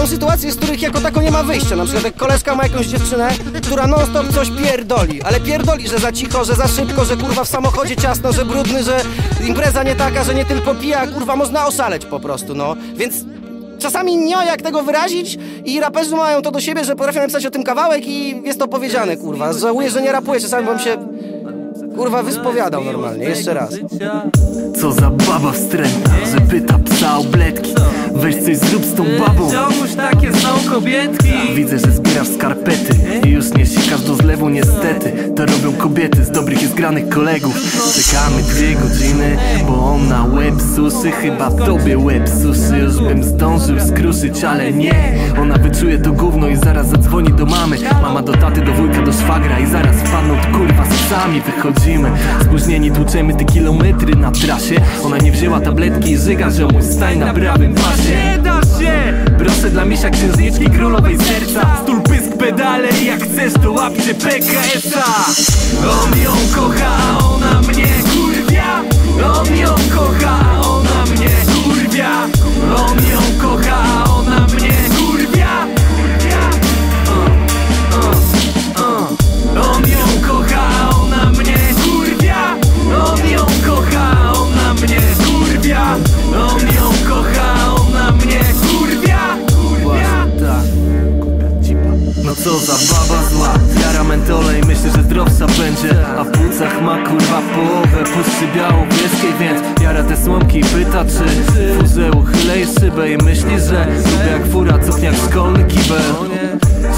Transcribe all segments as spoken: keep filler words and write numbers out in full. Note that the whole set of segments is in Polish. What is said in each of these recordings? Są sytuacje, z których jako tako nie ma wyjścia. Na przykład jak koleżka ma jakąś dziewczynę, która non stop coś pierdoli. Ale pierdoli, że za cicho, że za szybko, że kurwa w samochodzie ciasno, że brudny, że impreza nie taka, że nie tylko pija. Kurwa, można oszaleć po prostu, no. Więc czasami nie ma jak tego wyrazić i raperzy mają to do siebie, że potrafią napisać o tym kawałek i jest to powiedziane, kurwa. Żałuję, że nie rapuję, czasami wam się... Kurwa, wyspowiadał normalnie, jeszcze raz. Co za baba wstrętna, że pyta psa o bledki. Weź coś zrób z tą babą. Ciągóż takie są kobietki. Widzę, że zbierasz skarpety i już nie sikasz do zlewu, niestety. To robią kobiety z dobrych i zgranych kolegów. Czekamy dwie godziny, bo on na łeb suszy. Chyba tobie łeb suszy, już bym zdążył skruszyć, ale nie. Ona wyczuje to gówno i zaraz zadzwoni do mamy. Mama do taty, do wujka, do szwagra i zaraz wpadną od kurwa z psami. Wychodzimy, spóźnieni, tłuczemy te kilometry na trasie. Ona nie wzięła tabletki i żyga, że mój stań na prawym pasie. Nie da się! Proszę dla misia księżniczki królowej serca. Stól, pysk, pedale, jak chcesz to łapcie P K S-a. On ją kocha, a ona mnie kurwia. On ją kocha, a ona mnie kurwia. On ją kocha, a ona mnie kurwia. uh, uh, uh. On ją kocha, a ona mnie kurwia. On ją kocha, a ona mnie kurwia. On ją kocha, a ona mnie kurwia. Kurwia. No co za baba zła, jara mentole i myślę, że zdrowsza będzie. A w płucach ma kurwa połowę puszczy białobieskiej, więc jara te słomki i pyta czy furze uchylej szybę i myśli, że lubię jak fura cofniak szkolny kibel.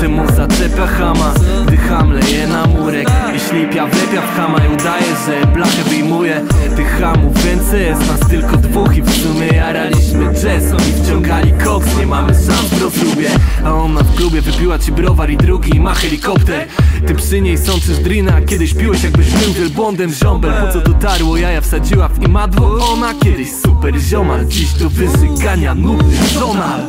Czemu zaczepia chama, gdy ham leje na murek i ślipia wlepia w chama i udaje, że blachę wyjmuje. Tych hamów więcej jest, nas tylko dwóch i w sumie jaraliśmy jazzą i wciągali koks, nie mamy szans w rozrubie. A ona w klubie wypiła ci browar i drugi i ma helikopter. Ty przy niej sączysz drina, kiedyś piłeś jakbyś był wielbłądem żąbel. Po co dotarło, jaja wsadziła w imadło ona. Kiedyś super ziomal, dziś do wyżygania nudny żona.